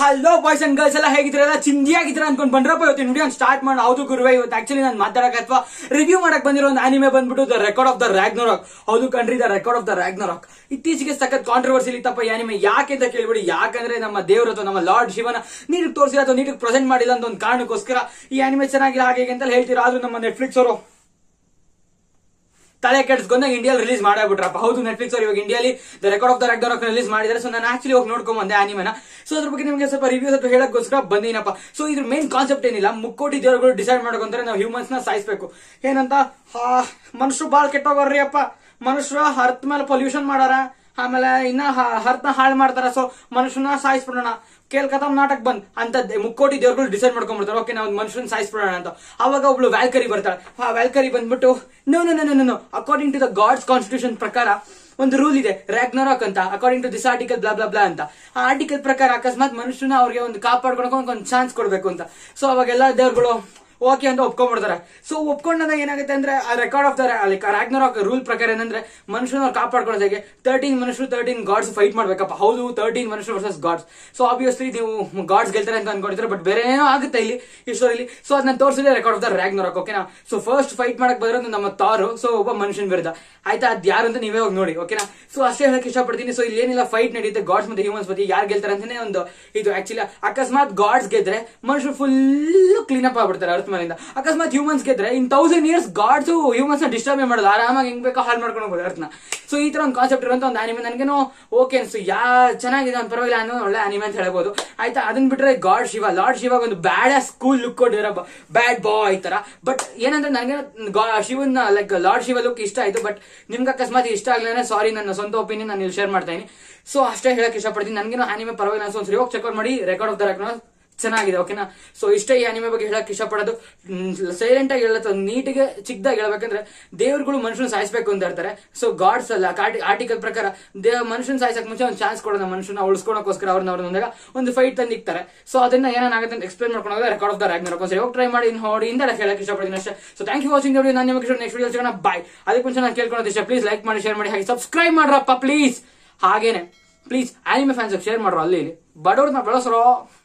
Hello boys and girls ಎಲ್ಲ ಹೇಗಿದ್ರಲ್ಲ ಚಿಂದಿಯಾಗಿದ್ರ ಅನ್ಕೊಂಡ್ ಬಂದ್ರಪ್ಪ ಇವತ್ತು ವಿಡಿಯೋ ಸ್ಟಾರ್ಟ್ ಮಾಡಿ ಹೌದು ಗುರುವೆ ಇವತ್ತು ಆಕ್ಚುಲಿ ನಾನು ಮಾತಾಡಕ್ಕೆ ಅಥವಾ ರಿವ್ಯೂ ಮಾಡಕ್ ಬಂದಿರೋ ಒಂದು ಆನಿಮೆ ಬಂದ್ಬಿಟ್ಟು the record of the Ragnarok. ಹೌದು ಕಣ್ರಿ, the record of the Ragnarok ಇತ್ತೀಚೆಗೆ ಸಖತ್ ಕಾಂಟ್ರವರ್ಸಿ ಇತ್ತಪ್ಪ ಈ ಆನಿಮೆ. ಯಾಕೆ ಅಂತ ಕೇಳ್ಬಿಡಿ, ಯಾಕಂದ್ರೆ ನಮ್ಮ ದೇವರು ಅಥವಾ ನಮ್ಮ ಲಾರ್ಡ್ ಶಿವನ ನೀರಿಗೆ ತೋರಿಸಿಲ್ಲ ಅಥವಾ ನೀರಿಗೆ ಪ್ರೆಸೆಂಟ್ ಮಾಡಿಲ್ಲ ಅಂತ ಒಂದು ಕಾರಣಕ್ಕೋಸ್ಕರ ಈ ಆನಿಮೆ ಚೆನ್ನಾಗಿಲ್ಲ ಹಾಗೆ ಅಂತ ಹೇಳ್ತೀರಾ. ಆದ್ರೂ ನಮ್ಮ ನೆಟ್ಫ್ಲಿಕ್ಸ್ ಅವರು ತಲೆ ಕೆಡ್ಸ್ಕೊಂಡ ಇಂಡಿಯಾ ರಿಲೀಸ್ ಮಾಡ್ಬಿಟ್ರಪ್ಪ. ಹೌದು, ನೆಟ್ಫ್ಲಿಕ್ಸ್ ಅವರು ಇವಾಗ ಇಂಡಿಯಾಲಿ the record of the Ragnarok release ಮಾಡಿದ್ದಾರೆ. ಸೊ ನಾನು ಆಕ್ಚುಲಿ ಹೋಗಿ ನೋಡ್ಕೊಂಡ್ ಬಂದೆ ಆನಿಮೆನ. ಸೊ ಅದ್ರ ಬಗ್ಗೆ ನಿಮಗೆ ಸ್ವಲ್ಪ ರಿವ್ಯೂಸ್ ಅಥವಾ ಹೇಳಕ್ಕೋಸ್ಕರ ಬಂದಿನಪ್ಪ. ಸೊ ಇದ್ರ ಮೇನ್ ಕಾನ್ಸೆಪ್ಟ್ ಏನಿಲ್ಲ, ಮುಕ್ಕೋಟಿ ದೇವರುಗಳು ಡಿಸೈಡ್ ಮಾಡ್ಕೊಂತಾರೆ ನಾವು ಹ್ಯೂಮನ್ಸ್ ನ ಸಾಯಿಸಬೇಕು ಏನಂತ. ಮನುಷ್ಯರು ಬಾಳ್ ಕೆಟ್ಟೋಗ್ರಿ ಅಪ್ಪ, ಮನುಷ್ಯರು ಹರ್ತ್ ಮೇಲೆ ಪೊಲ್ಯೂಷನ್ ಮಾಡಾರ, ಆಮೇಲೆ ಇನ್ನ ಹರ್ತ್ ನ ಹಾಳು ಮಾಡ್ತಾರ. ಸೊ ಮನುಷ್ಯನ ಸಾಯಿಸ್ಬಿಡೋಣ, ಕೇಳ್ಕತಾ ನಾಟಕ ಬಂದ್ ಅಂತ ಮುಕ್ಕೋಟಿ ದೇವರುಗಳು ಡಿಸೈಡ್ ಮಾಡ್ಕೊಂಡ್ಬಿಡ್ತಾರೆ. ಓಕೆ, ನಾವು ಮನುಷ್ಯನ ಸಾಯಿಸ್ಬಿಡೋಣ ಅಂತ. ಅವಾಗ ಒಬ್ಳು ವ್ಯಾಲ್ಕರಿ ಬರ್ತಾಳೆ. ಆ ವ್ಯಾಲ್ಕರಿ ಬಂದ್ಬಿಟ್ಟು no no no no no, according to the gods constitution ಪ್ರಕಾರ ಒಂದು ರೂಲ್ ಇದೆ ರಾಗ್ನರಾಕ್ ಅಂತ, according to this article blah blah blah ಅಂತ. ಆ ಆರ್ಟಿಕಲ್ ಪ್ರಕಾರ ಅಕಸ್ಮಾತ್ ಮನುಷ್ಯನ ಅವ್ರಿಗೆ ಒಂದು ಕಾಪಾಡ್ಕೊಳಕ್ ಒಂದು ಚಾನ್ಸ್ ಕೊಡ್ಬೇಕು ಅಂತ. ಸೊ ಅವಾಗೆಲ್ಲ ದೇವರುಗಳು ಓಕೆ ಅಂತ ಒಪ್ಕೊಂಡ್ಬಿಡ್ತಾರೆ. ಸೊ ಒಪ್ಕೊಂಡಾಗ ಏನಾಗುತ್ತೆ ಅಂದ್ರೆ, ಆ record of the Ragnarok rule ಪ್ರಕಾರ ಏನಂದ್ರೆ, ಮನುಷ್ಯನ ಕಾಪಾಡ್ಕೊಳ್ಳೋದಾಗೆ 13 ಗಾಡ್ಸ್ ಫೈಟ್ ಮಾಡ್ಬೇಕಪ್ಪ. ಹೌದು, 13 ಮನುಷ್ಯರು ವರ್ಸಸ್ ಗಾಡ್ಸ್. ಸೊ ಆಬ್ವಿಯಸ್ಲಿ ನೀವು ಗಾಡ್ಸ್ ಗೆಲ್ತಾರೆ ಅಂತ ಅನ್ಕೊಂಡಿದ್ರೆ, ಬಟ್ ಬೇರೆ ಏನೋ ಆಗುತ್ತೆ ಇಲ್ಲಿ ಈ ಸ್ಟೋರಿಲಿ. ಸೊ ಅದನ್ನ ತೋರಿಸಿದ್ರೆ ರೆಕಾರ್ಡ್ ಆಫ್ ದ ರಾಗ್ನರಾಕ್. ಓಕೆನಾ, ಸೊ ಫಸ್ಟ್ ಫೈಟ್ ಮಾಡಕ್ ಬರೋದು ನಮ್ಮ ತಾರು, ಸೊ ಒಬ್ಬ ಮನುಷ್ಯನ ವಿರುದ್ಧ. ಆಯ್ತಾ, ಅದ್ ಯಾರು ಅಂತ ನೀವೇ ಹೋಗಿ ನೋಡಿ. ಓಕೆನಾ, ಸೊ ಅಷ್ಟೇ ಹೇಳಕ್ ಇಷ್ಟಪಡ್ತೀನಿ. ಸೊ ಇಲ್ಲಿ ಏನಿಲ್ಲ, ಫೈಟ್ ನಡೆಯುತ್ತೆ ಗಾಡ್ಸ್ ಮತ್ತೆ ಹ್ಯೂಮನ್ಸ್ ಬಗ್ಗೆ, ಯಾರು ಗೆಲ್ತಾರೆ ಅಂತಾನೆ ಒಂದು ಇದು. ಆಕ್ಚುಲಿ ಅಕಸ್ಮಾತ್ ಗಾಡ್ಸ್ ಗೆದ್ರೆ ಮನುಷ್ಯರು ಫುಲ್ ಕ್ಲೀನ್ ಅಪ್ ಆಗ್ಬಿಡ್ತಾರೆ ಅರ್ಥ. ಅಕಸ್ಮಾತ್ ಹ್ಯೂಮನ್ಸ್ ಗೆದ್ರೆ ಇನ್ 1000 years ಗಾಡ್ಸ್ ಹ್ಯೂಮನ್ಸ್ ನ ಡಿಸ್ಟರ್ಬ್ ಮಾಡೋದು, ಆರಾಮಾಗಿ ಹೆಂಗ್ ಬೇಕೋ ಹಾಳು ಮಾಡ್ಕೊಂಡು ಹೋಗೋದು ಅರ್ಥನ. ಸೊ ಈ ತರ ಒಂದು ಕಾನ್ಸೆಪ್ಟ್ ಇರುವಂತ ಒಂದು ಆನಿಮೆ ನನಗೇನು ಓಕೆ ಅನ್ಸು. ಯಾ ಚೆನ್ನಾಗಿದೆ, ಒಂದು ಪರವಾಗಿಲ್ಲ ಅನ್ನೋ ಒಳ್ಳೆ ಆನಿಮೆ ಅಂತ ಹೇಳ್ಬೋದು. ಆಯ್ತಾ, ಅದನ್ನ ಬಿಟ್ರೆ ಲಾರ್ಡ್ ಶಿವ ಒಂದು ಬ್ಯಾಡ್ ಸ್ಕೂಲ್ ಲುಕ್ ಕೊಟ್ಟಿರೋ ಬ್ಯಾಡ್ ಬಾಯ್ ತರ. ಬಟ್ ಏನಂದ್ರೆ ನನಗೆ ಶಿವನ ಲೈಕ್ ಲಾರ್ಡ್ ಶಿವ ಲುಕ್ ಇಷ್ಟ ಆಯ್ತು. ಬಟ್ ನಿಮ್ಗೆ ಅಕಸ್ಮಾತ್ ಇಷ್ಟ ಆಗ್ಲಾನೆ ಸಾರಿ, ನನ್ನ ಸ್ವಂತ ಒಪಿನಿಯನ್ ನಾನು ಇಲ್ಲಿ ಶೇರ್ ಮಾಡ್ತೀನಿ. ಸೊ ಅಷ್ಟೇ ಹೇಳಕ್ ಇಷ್ಟಪಡ್ತೀನಿ. ನನಗೇನು ಆನಿಮೆ ಪರವಾಗಿಲ್ಲ ಅನ್ಸು, ಒಂದ್ಸರಿ ಹೋಗಿ ಚೆಕ್ ಮಾಡಿ ರೆಕಾರ್ಡ್ ಆಫ್ ದ ರಾಗ್ನರಾಕ್ ಚೆನ್ನಾಗಿದೆ. ಓಕೆನಾ, ಸೊ ಇಷ್ಟೇ ಈ ಆನಿಮೆ ಬಗ್ಗೆ ಹೇಳಕ್ ಇಷ್ಟಪಡೋದು. ಸೈಲೆಂಟ್ ಆಗಿ ಹೇಳತ್ತ ನೀಟಿಗೆ ಚಿಕ್ಕದಾಗಿ ಹೇಳ್ಬೇಕಂದ್ರೆ, ದೇವ್ರುಗಳು ಮನುಷ್ಯನ ಸಾಯಿಸ್ಬೇಕು ಅಂತ ಇರ್ತಾರೆ. ಸೊ ಗಾಡ್ಸ್ ಅಲ್ಲ ಆರ್ಟಿಕಲ್ ಪ್ರಕಾರ ಮನುಷ್ಯನ ಸಾಯಿಸಕ್ ಮುಂಚೆ ಒಂದು ಚಾನ್ಸ್ ಕೊಡೋಣ, ಮನುಷ್ಯನ ಉಳಿಸ್ಕೊಳಕೋಸ್ಕರ ಅವ್ರನ್ನ ಬಂದಾಗ ಒಂದು ಫೈಟ್ ತಂದಿಕ್ತಾರೆ. ಸೊ ಅದನ್ನ ಏನಾಗುತ್ತೆ ಅಂತ ಎಕ್ಸ್ಪ್ಲೈನ್ ಮಾಡ್ಕೊಂಡಾಗ ರೆಕಾರ್ಡ್ ಆಫ್ ದ ರಾಗ್ನರಾಕ್ ಸರಿ ಹೋಗಿ ಟ್ರೈ ಮಾಡಿ ನೋಡಿ ಇಂದ ಹೇಳಕ್ ಇಷ್ಟಪಡ್ತೀನಿ ಅಷ್ಟೇ. ಸೊ ಥ್ಯಾಂಕ್ ಯು ವಾಚಿಂಗ್ ನೋಡಿ. ನಾನು ನಿಮಗೆ ನೆಕ್ಸ್ಟ್ ವಿಡಿಯೋ ಸಿಗೋಣ, ಬಾಯ್. ಅದಕ್ಕೆ ಮುಂಚೆ ನಾನು ಕೇಳ್ಕೊಳ್ಳೋದು ಇಷ್ಟ, ಪ್ಲೀಸ್ ಲೈಕ್ ಮಾಡಿ, ಶೇರ್ ಮಾಡಿ, ಹಾಗೆ ಸಬ್ಸ್ಕ್ರೈಬ್ ಮಾಡ್ರಪ್ಪ ಪ್ಲೀಸ್. ಹಾಗೇನೆ ಪ್ಲೀಸ್ ಆನಿಮೆ ಫ್ಯಾನ್ಸ್ ಶೇರ್ ಮಾಡ್ರು, ಅಲ್ಲಿ ಬಡವ್ರನ್ನ ಬೆಳೆಸ್ರೋ.